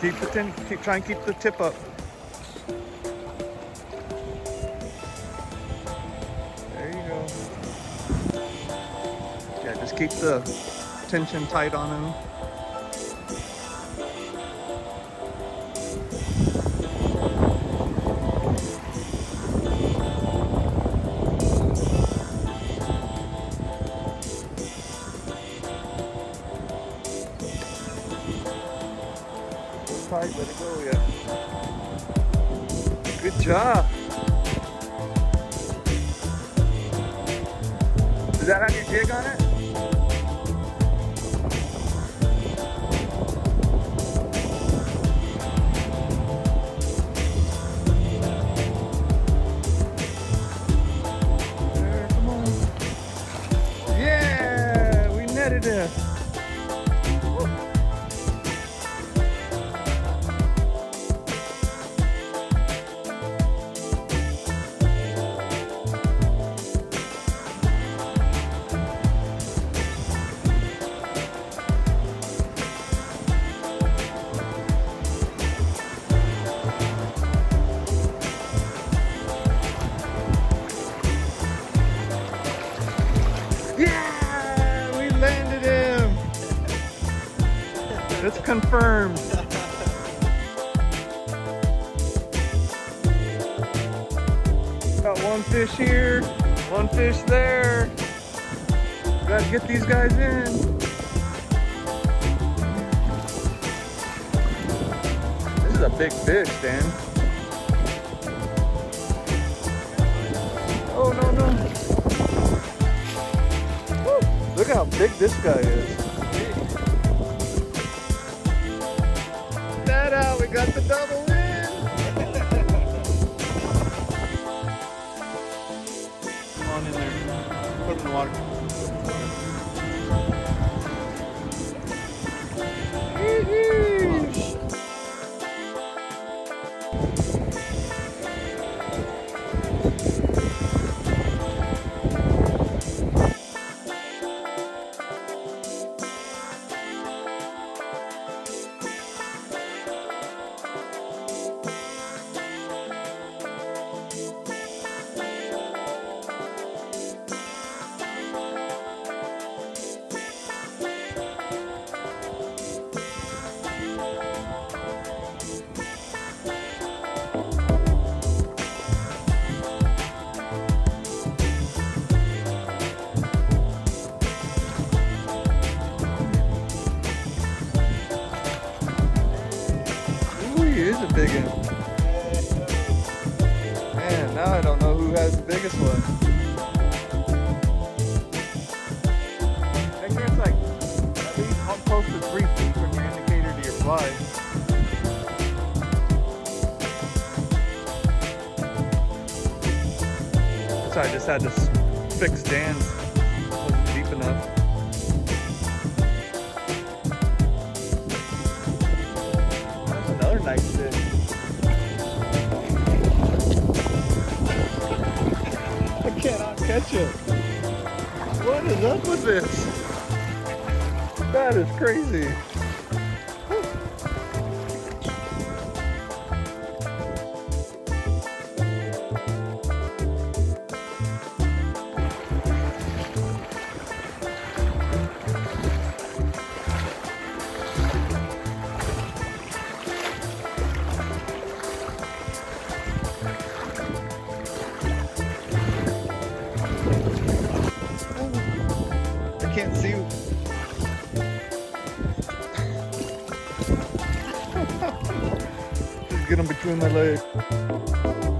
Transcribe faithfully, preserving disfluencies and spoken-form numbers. Keep the tin, keep, try and keep the tip up. There you go. Yeah, just keep the tension tight on him. Let it go, yeah. Good job. Does that have your jig on it? There, come on. Yeah, we netted it. It's confirmed. Got one fish here, one fish there. Gotta get these guys in. This is a big fish, Dan. Oh, no, no. Woo, look how big this guy is. Out. We got the double win! Come on in there. Put him in the water. Here's a big one. Man, now I don't know who has the biggest one. I think there's like at least one close to three feet from your indicator to your fly. So I just had to fix Dan's. It wasn't deep enough. Nice fish. I cannot catch it. What is up with this? That is crazy. I can't see. Just get them between my legs.